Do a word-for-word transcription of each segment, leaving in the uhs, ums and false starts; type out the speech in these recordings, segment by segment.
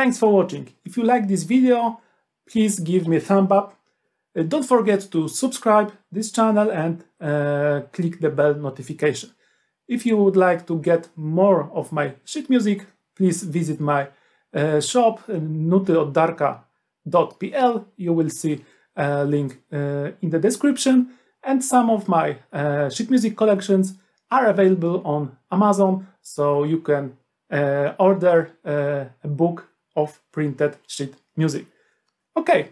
Thanks for watching. If you like this video, please give me a thumb up. Uh, don't forget to subscribe this channel and uh, click the bell notification. If you would like to get more of my sheet music, please visit my uh, shop nutyoddarka dot p l. You will see a link uh, in the description, and some of my uh, sheet music collections are available on Amazon, so you can uh, order uh, a book of printed sheet music. Okay,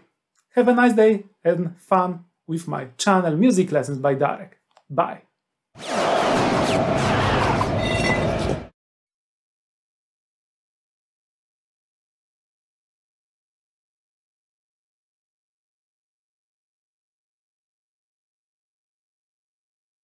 have a nice day and fun with my channel Music Lessons by Darek. Bye!